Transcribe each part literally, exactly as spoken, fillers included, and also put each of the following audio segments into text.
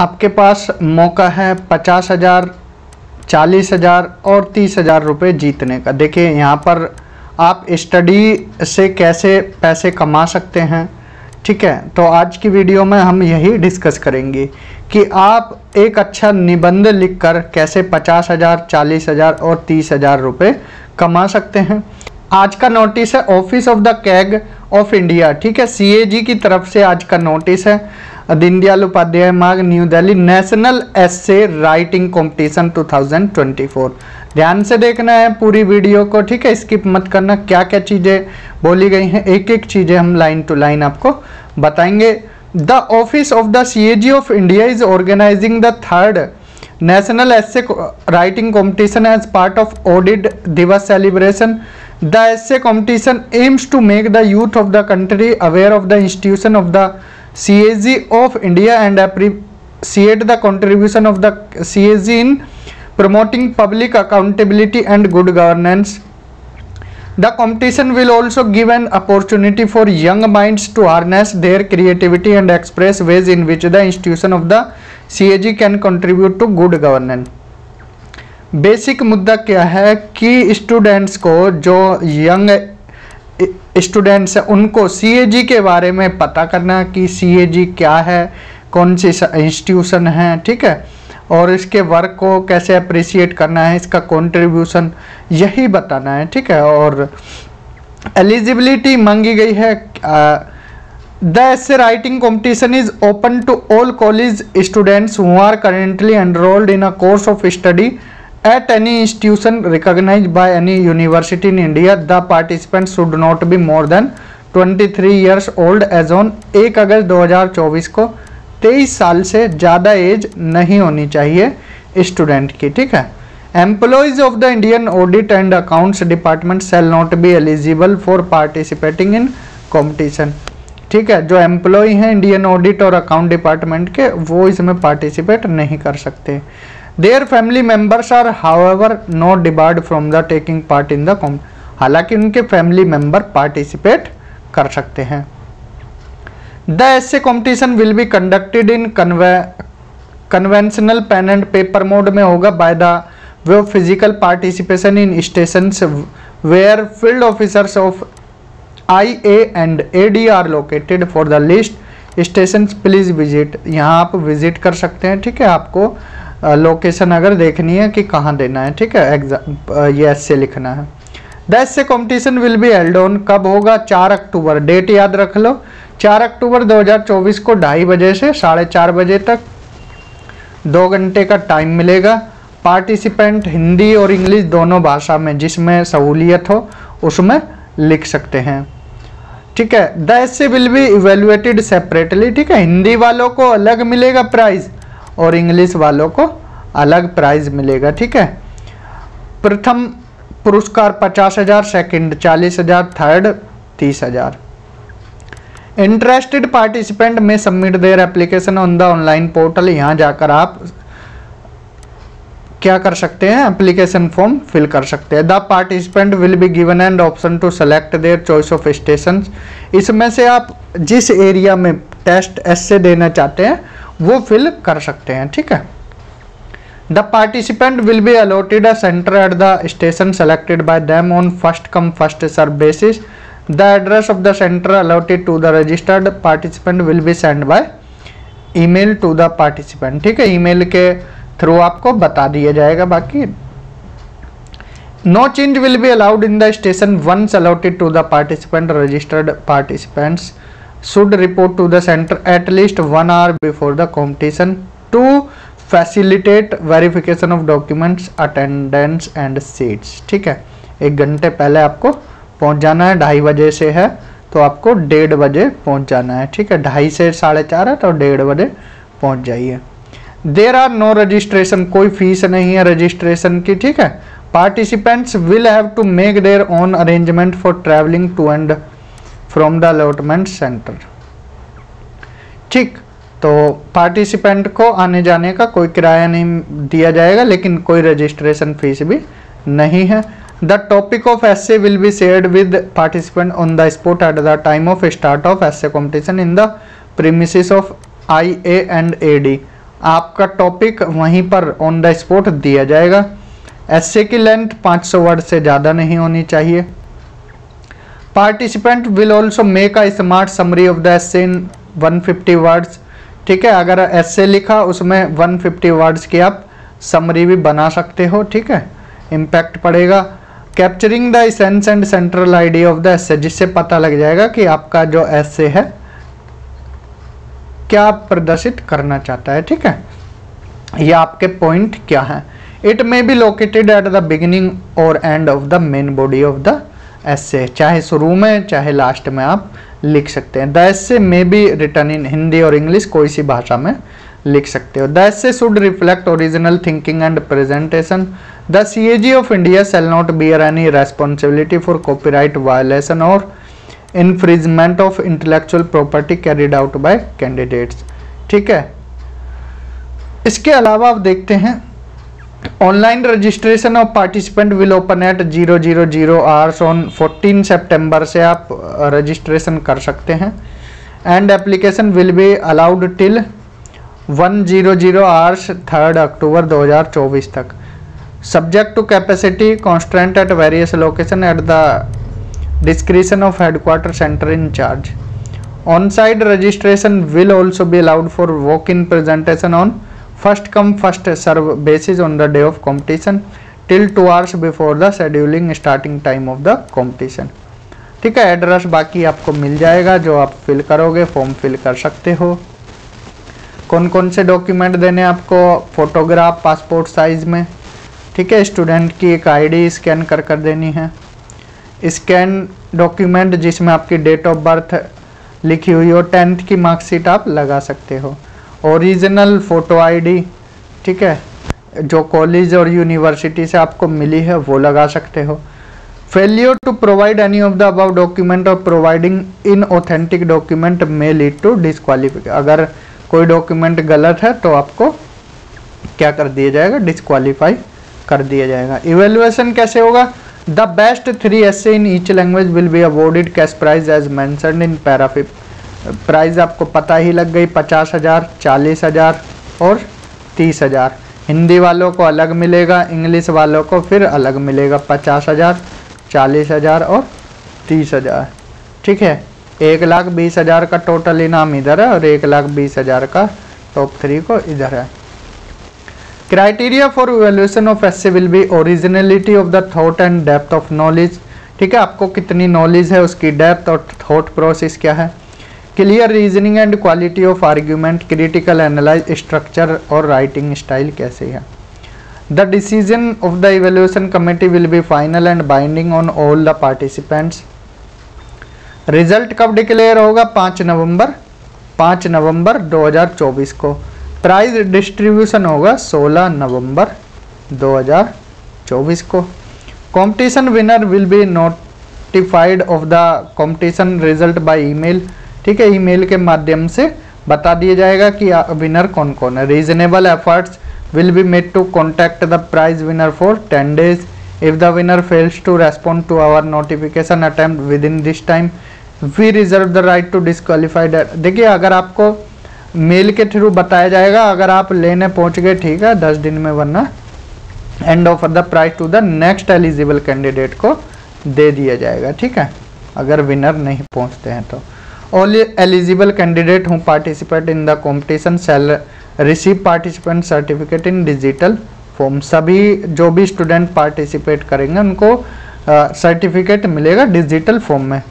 आपके पास मौका है पचास हज़ार, चालीस हज़ार और तीस हज़ार रुपये जीतने का। देखिए यहाँ पर आप स्टडी से कैसे पैसे कमा सकते हैं, ठीक है। तो आज की वीडियो में हम यही डिस्कस करेंगे कि आप एक अच्छा निबंध लिखकर कैसे पचास हज़ार, चालीस हज़ार और तीस हज़ार रुपये कमा सकते हैं। आज का नोटिस है office of the CAG of India, ठीक है, सीएजी की तरफ से आज का नोटिस है। Deendayal Upadhyay Marg, new Delhi, national essay writing competition दो हज़ार चौबीस। ध्यान से देखना है पूरी वीडियो को, ठीक है, स्किप मत करना। क्या क्या चीज़ें बोली गई हैं, एक एक चीज़ें हम लाइन टू लाइन आपको बताएंगे। The office of the CAG of India is organising the third national essay writing competition as part of audit Diwas celebration. The essay competition aims to make the youth of the country aware of the institution of the C A G of India and appreciate the contribution of the C A G in promoting public accountability and good governance. The competition will also give an opportunity for young minds to harness their creativity and express ways in which the institution of the C A G can contribute to good governance. Basic मुद्दा क्या है कि students को, जो young students हैं, उनको CAG के बारे में पता करना कि सीएजी क्या है, कौन सी इंस्टीट्यूशन है, ठीक है, और इसके वर्क को कैसे अप्रिशिएट करना है, इसका कंट्रीब्यूशन यही बताना है, ठीक है। और एलिजिबिलिटी मांगी गई है। The essay writing competition is open to all college students who are currently enrolled in a course of study At any institution recognized by any university in India, the participants should not be more than twenty-three years old as on एक अगस्त दो हज़ार चौबीस को तेईस साल से ज़्यादा as नहीं होनी चाहिए स्टूडेंट की, ठीक है। Employees of the Indian Audit and Accounts Department shall not be eligible for participating in competition, ठीक है। जो एम्प्लॉय हैं इंडियन ऑडिट और अकाउंट डिपार्टमेंट के, वो इसमें पार्टिसिपेट नहीं कर सकते। Their family members are however not debarred from the taking part in the comp, हालांकि उनके फैमिली मेम्बर पार्टिसिपेट कर सकते हैं। The essay competition will be conducted in conventional pen and paper mode में होगा, by the way of physical participation in stations where field officers of I A and A D are located. For the list stations please visit, यहाँ आप visit कर सकते हैं, ठीक है। आपको लोकेशन uh, अगर देखनी है कि कहाँ देना है, ठीक है, एग्जाम ये एसे लिखना है। The essay competition will be held on, कब होगा? चार अक्टूबर, डेट याद रख लो, चार अक्टूबर दो हज़ार चौबीस को ढाई बजे से साढ़े चार बजे तक दो घंटे का टाइम मिलेगा। पार्टिसिपेंट हिंदी और इंग्लिश दोनों भाषा में जिसमें सहूलियत हो उसमें लिख सकते हैं, ठीक है। The essay will be evaluated separately, ठीक है, हिंदी वालों को अलग मिलेगा प्राइज़ और इंग्लिश वालों को अलग प्राइज मिलेगा, ठीक है। प्रथम पुरस्कार पचास हज़ार, सेकेंड चालीस हज़ार, थर्ड तीस हज़ार। Interested participant may submit their application on the online portal, यहाँ जाकर आप क्या कर सकते हैं, एप्लीकेशन फॉर्म फिल कर सकते हैं। The participant will be given and option to select their choice of station, इसमें से आप जिस एरिया में टेस्ट एसे देना चाहते हैं वो फिल कर सकते हैं, ठीक है। The participant will be allotted a centre at the station selected by them on first come first serve basis. The address of the centre allotted to the registered participant will be send by email to the participant, ठीक है, email के through आपको बता दिया जाएगा। बाकी no change will be allowed in the station once allotted to the participant. Registered participants should report to the center at least one hour before the competition to facilitate verification of documents, attendance and seats, ठीक है। एक घंटे पहले आपको पहुंच जाना है, ढाई बजे से है तो आपको डेढ़ बजे पहुंच जाना है, ठीक है, ढाई से साढ़े चार है तो डेढ़ बजे पहुंच जाइए। देर आर नो रजिस्ट्रेशन, कोई फीस नहीं है रजिस्ट्रेशन की, ठीक है। Participants will have to make their own arrangement for travelling to and from the allotment centre, ठीक। तो पार्टिसिपेंट को आने जाने का कोई किराया नहीं दिया जाएगा, लेकिन कोई रजिस्ट्रेशन फीस भी नहीं है। The topic of essay will be shared with participant on the spot at the time of start of essay competition in the premises of I A and A D. आपका topic वहीं पर on the spot दिया जाएगा। एस्से की length पाँच सौ word से ज़्यादा नहीं होनी चाहिए। Participant will also make a smart summary of the essay in एक सौ पचास वर्ड्स। ठीक है, अगर एस्से लिखा उसमें एक सौ पचास वर्ड्स की आप समरी भी बना सकते हो। ठीक है, इम्पैक्ट पड़ेगा। Capturing the essence and central idea of the essay, जिससे पता लग जाएगा कि आपका जो एस्से है क्या प्रदर्शित करना चाहता है। ठीक है, ये आपके पॉइंट क्या हैं। It may be located at the beginning और end of the main body of the essay, चाहे शुरू में चाहे लास्ट में आप लिख सकते हैं। The essay may be written in Hindi और इंग्लिश, कोई सी भाषा में लिख सकते हो। The essay should reflect original thinking and presentation. The C A G of India shall not bear any responsibility for copyright violation और infringement of intellectual property carried out by candidates. ठीक है, इसके अलावा आप देखते हैं online registration of participant will open at zero zero zero hours on fourteen September से आप रजिस्ट्रेशन कर सकते हैं and application will be allowed till one zero zero hours third October दो हज़ार चौबीस तक, subject to capacity constant at various location at the discretion of headquarter center in charge. On-site registration will also be allowed for walk-in presentation on first come first serve basis on the day of competition till two hours before the scheduling starting time of the competition. ठीक है, address बाकी आपको मिल जाएगा जो आप fill करोगे, form fill कर सकते हो। कौन कौन से डॉक्यूमेंट देने आपको, फोटोग्राफ पासपोर्ट साइज में। ठीक है, स्टूडेंट की एक आईडी स्कैन कर कर देनी है। स्कैन डॉक्यूमेंट जिसमें आपकी डेट ऑफ बर्थ लिखी हुई हो, टेंथ की मार्कशीट आप लगा सकते हो। ओरिजिनल फ़ोटो आईडी, ठीक है, जो कॉलेज और यूनिवर्सिटी से आपको मिली है वो लगा सकते हो। Failure to provide any of the above document और providing in authentic document may lead to disqualification. अगर कोई डॉक्यूमेंट गलत है तो आपको क्या कर दिया जाएगा, डिसक्वालीफाई कर दिया जाएगा। इवेल्युएशन कैसे होगा, the best three essay in each language will be awarded cash prize as mentioned in para five. Prize आपको पता ही लग गई, पचास हज़ार चालीस हज़ार और तीस हज़ार। हिंदी वालों को अलग मिलेगा, इंग्लिश वालों को फिर अलग मिलेगा, पचास हज़ार चालीस हज़ार और तीस हज़ार। ठीक है, एक लाख बीस हज़ार का टोटल इनाम इधर है और एक लाख बीस हज़ार का टॉप थ्री को इधर है। Criteria for evaluation of essay will be originality of the thought and depth of knowledge. ठीक है, आपको कितनी नॉलेज है, उसकी डेप्थ और थॉट प्रोसेस क्या है। Clear reasoning and quality of argument, critical analyse, structure और राइटिंग स्टाइल कैसे है। The decision of the evaluation committee will be final and binding on all the participants. Result कब declare होगा, पाँच नवम्बर पाँच नवम्बर दो हज़ार चौबीस को। प्राइज डिस्ट्रीब्यूशन होगा सोलह नवंबर दो हज़ार चौबीस को। Competition winner will be notified of the competition result by email. ठीक है, ईमेल के माध्यम से बता दिया जाएगा कि विनर कौन कौन है। Reasonable efforts will be made to contact the prize winner for ten days. If the winner fails to respond to our notification attempt within this time we reserve the right to disqualified. देखिए, अगर आपको mail के through बताया जाएगा, अगर आप लेने पहुंच गए ठीक है दस दिन में, वरना and of the prize to the next eligible candidate को दे दिया जाएगा। ठीक है, अगर विनर नहीं पहुंचते हैं तो all eligible candidate who participate in the competition shall receive participant certificate in digital form. सभी जो भी स्टूडेंट पार्टिसिपेट करेंगे उनको सर्टिफिकेट uh, मिलेगा डिजिटल फॉर्म में।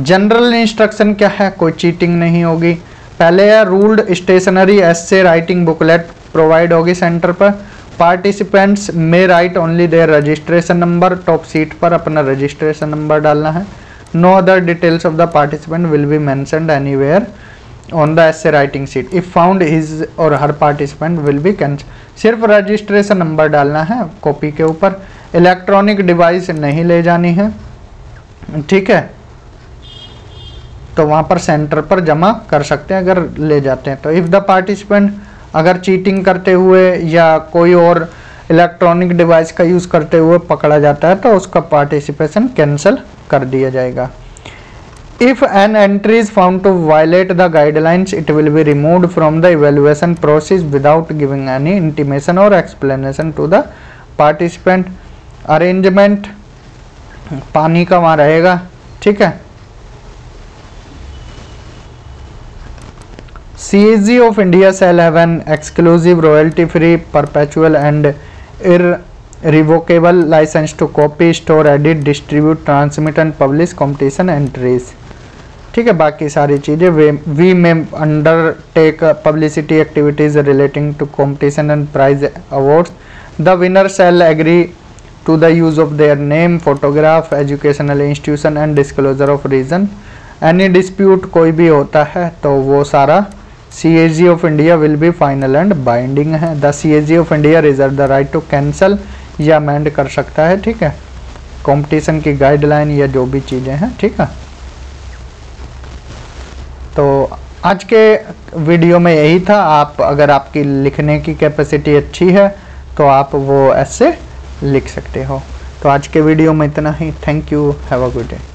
जनरल इंस्ट्रक्शन क्या है, कोई चीटिंग नहीं होगी। पहले या ruled stationery essay writing booklet provide होगी सेंटर पर। Participants may write only their registration number, top sheet पर अपना रजिस्ट्रेशन नंबर डालना है। No other details of the participant will be mentioned anywhere on the essay writing sheet. If found his और her participant will be cancel. सिर्फ registration number डालना है copy के ऊपर। इलेक्ट्रॉनिक डिवाइस नहीं ले जानी है। ठीक है, तो वहाँ पर सेंटर पर जमा कर सकते हैं अगर ले जाते हैं तो। इफ़ द पार्टिसिपेंट अगर चीटिंग करते हुए या कोई और इलेक्ट्रॉनिक डिवाइस का यूज़ करते हुए पकड़ा जाता है तो उसका पार्टिसिपेशन कैंसिल कर दिया जाएगा। If an entry is found to violate the guidelines, it will be removed from the evaluation process without giving any intimation or explanation to the participant. Arrangement पानी का वहाँ रहेगा, ठीक है। C A G of India shall have an exclusive, royalty-free, perpetual and irrevocable license to copy, store, edit, distribute, transmit and publish competition entries. ठीक है, बाकी सारी चीज़ें we may undertake publicity activities relating to competition and prize awards. The winner shall agree to the use of their name, photograph, educational institution and disclosure of reason. Any dispute कोई भी होता है तो वो सारा C A G of India will be final and binding है. The C A G of India reserve the right to cancel या amend कर सकता है, ठीक है, कॉम्पिटिशन की गाइडलाइन या जो भी चीज़ें हैं, ठीक है. तो आज के वीडियो में यही था. आप अगर आपकी लिखने की कैपेसिटी अच्छी है तो आप वो ऐसे लिख सकते हो. तो आज के वीडियो में इतना ही. Thank you. Have a good day.